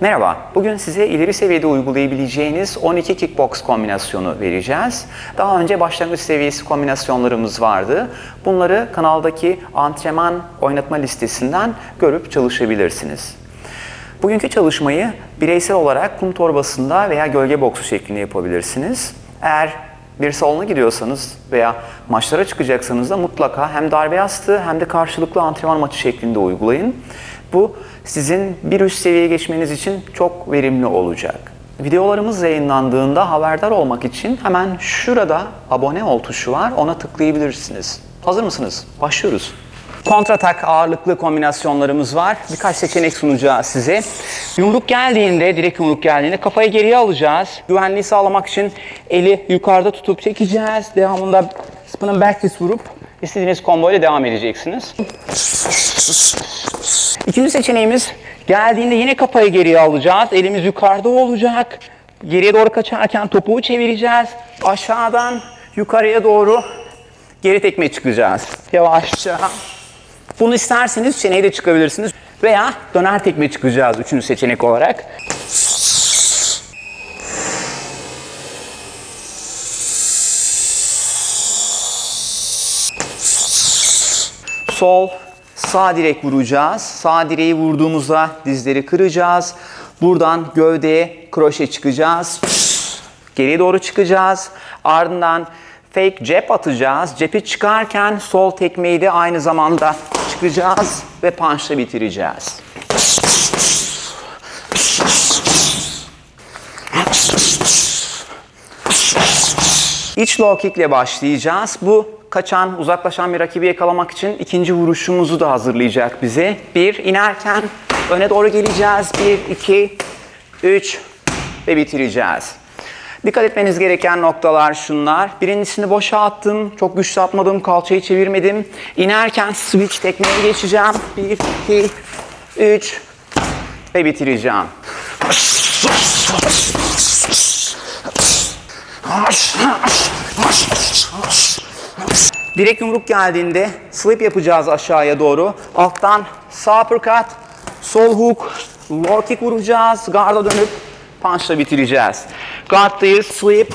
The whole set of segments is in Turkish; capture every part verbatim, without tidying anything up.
Merhaba, bugün size ileri seviyede uygulayabileceğiniz on iki kickbox kombinasyonu vereceğiz. Daha önce başlangıç seviyesi kombinasyonlarımız vardı. Bunları kanaldaki antrenman oynatma listesinden görüp çalışabilirsiniz. Bugünkü çalışmayı bireysel olarak kum torbasında veya gölge boksu şeklinde yapabilirsiniz. Eğer bir salona gidiyorsanız veya maçlara çıkacaksanız da mutlaka hem darbe astı hem de karşılıklı antrenman maçı şeklinde uygulayın. Bu sizin bir üst seviyeye geçmeniz için çok verimli olacak. Videolarımız yayınlandığında haberdar olmak için hemen şurada abone ol tuşu var, ona tıklayabilirsiniz. Hazır mısınız? Başlıyoruz. Kontratak ağırlıklı kombinasyonlarımız var. Birkaç seçenek sunacağız size. Yumruk geldiğinde, direkt yumruk geldiğinde kafayı geriye alacağız. Güvenliği sağlamak için eli yukarıda tutup çekeceğiz. Devamında spin'in back twist vurup istediğiniz combo ile devam edeceksiniz. İkinci seçeneğimiz geldiğinde yine kafayı geriye alacağız. Elimiz yukarıda olacak. Geriye doğru kaçarken topuğu çevireceğiz. Aşağıdan yukarıya doğru geri tekme çıkacağız. Yavaşça. Bunu isterseniz çeneye de çıkabilirsiniz veya döner tekme çıkacağız üçüncü seçenek olarak. Sol, sağ direk vuracağız. Sağ direği vurduğumuzda dizleri kıracağız. Buradan gövdeye kroşe çıkacağız. Geriye doğru çıkacağız. Ardından fake cep atacağız. Cepi çıkarken sol tekmeyi de aynı zamanda çıkacağız ve punch'la bitireceğiz. İç low kick ile başlayacağız. Bu kaçan, uzaklaşan bir rakibi yakalamak için ikinci vuruşumuzu da hazırlayacak bize. Bir, inerken öne doğru geleceğiz. Bir, iki, üç ve bitireceğiz. Dikkat etmeniz gereken noktalar şunlar. Birincisini boşa attım. Çok güçlü atmadım. Kalçayı çevirmedim. İnerken switch tekmeye geçeceğim. Bir, iki, üç ve bitireceğim. Direkt yumruk geldiğinde slip yapacağız aşağıya doğru. Alttan sağ uppercut, sol hook, low kick vuracağız. Garda dönüp punch'la bitireceğiz. Guard'dayız, slip.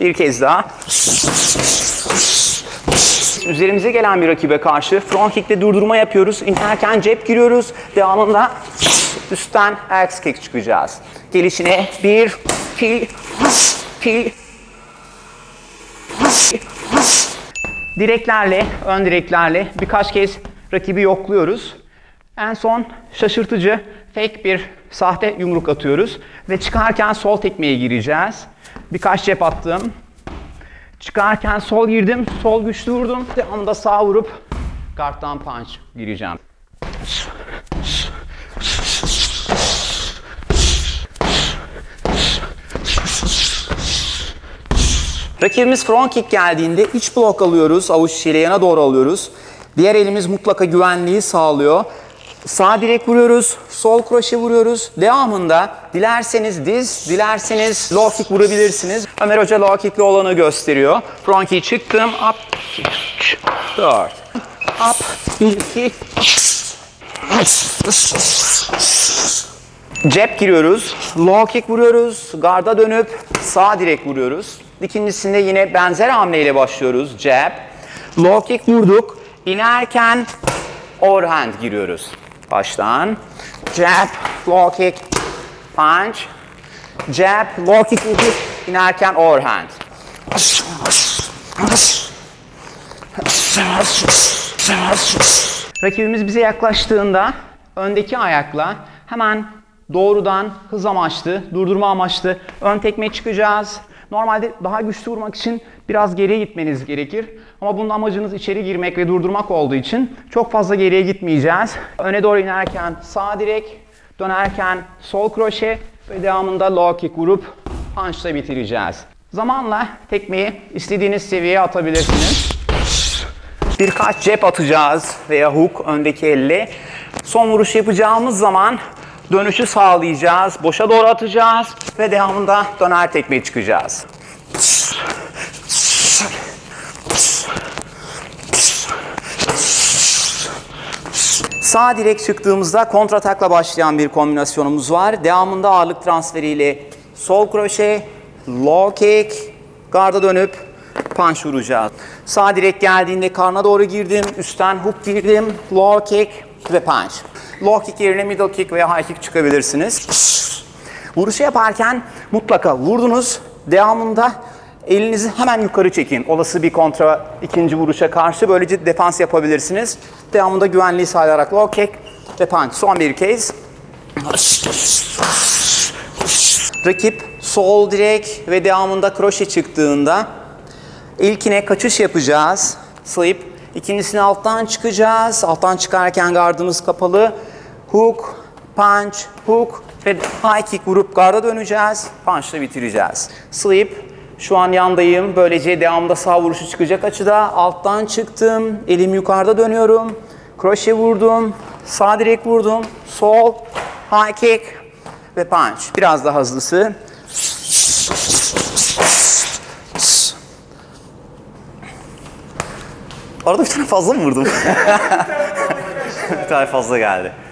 Bir kez daha. Üzerimize gelen bir rakibe karşı front kick'te durdurma yapıyoruz. İnerken cep giriyoruz. Devamında üstten axe kick çıkacağız. Gelişine bir, iki, iki. Direklerle, ön direklerle birkaç kez rakibi yokluyoruz. En son şaşırtıcı, fake bir sahte yumruk atıyoruz. Ve çıkarken sol tekmeye gireceğiz. Birkaç cep attım. Çıkarken sol girdim, sol güçlü vurdum. Devamında sağ vurup guard'dan punch gireceğim. Rakibimiz front kick geldiğinde iç blok alıyoruz. Avuç içiyle yana doğru alıyoruz. Diğer elimiz mutlaka güvenliği sağlıyor. Sağ direk vuruyoruz. Sol kroşe vuruyoruz. Devamında dilerseniz diz, dilerseniz low kick vurabilirsiniz. Ömer Hoca low kickli olanı gösteriyor. Front kick çıktım. Up, iki, üç, dört. Up, iki. Cep giriyoruz. Low kick vuruyoruz. Garda dönüp sağ direk vuruyoruz. İkincisinde yine benzer hamleyle başlıyoruz. Jab. Low kick vurduk. İnerken overhand giriyoruz. Baştan. Jab. Low kick. Punch. Jab. Low kick vurduk. İnerken overhand. Rakibimiz bize yaklaştığında öndeki ayakla hemen doğrudan hız amaçlı, durdurma amaçlı ön tekme çıkacağız. Normalde daha güçlü vurmak için biraz geriye gitmeniz gerekir. Ama bunun amacınız içeri girmek ve durdurmak olduğu için çok fazla geriye gitmeyeceğiz. Öne doğru inerken sağ direk, dönerken sol kroşe ve devamında low kick vurup punch'la bitireceğiz. Zamanla tekmeyi istediğiniz seviyeye atabilirsiniz. Birkaç cep atacağız veya hook öndeki elle. Son vuruş yapacağımız zaman dönüşü sağlayacağız, boşa doğru atacağız ve devamında döner tekmeye çıkacağız. Sağ direk çıktığımızda kontratakla başlayan bir kombinasyonumuz var. Devamında ağırlık transferiyle sol kroşe, low kick, garda dönüp punch vuracağız. Sağ direk geldiğinde karnına doğru girdim, üstten hook girdim, low kick ve punch. Low kick yerine middle kick veya high kick çıkabilirsiniz. Vuruşu yaparken mutlaka vurdunuz. Devamında elinizi hemen yukarı çekin. Olası bir kontra ikinci vuruşa karşı böylece defans yapabilirsiniz. Devamında güvenliği sağlayarak low kick ve punch. Son bir kez. Rakip sol direk ve devamında kroşe çıktığında ilkine kaçış yapacağız. Slayıp ikincisini alttan çıkacağız. Alttan çıkarken gardımız kapalı. Hook, punch, hook ve high kick vurup garda döneceğiz. Punch ile bitireceğiz. Slayıp. Şu an yandayım. Böylece devamında sağ vuruşu çıkacak açıda. Alttan çıktım. Elim yukarıda dönüyorum. Kroşe vurdum. Sağ direk vurdum. Sol. High kick. Ve punch. Biraz daha hızlısı. Arada bir tane fazla mı vurdum? Bir tane fazla geldi.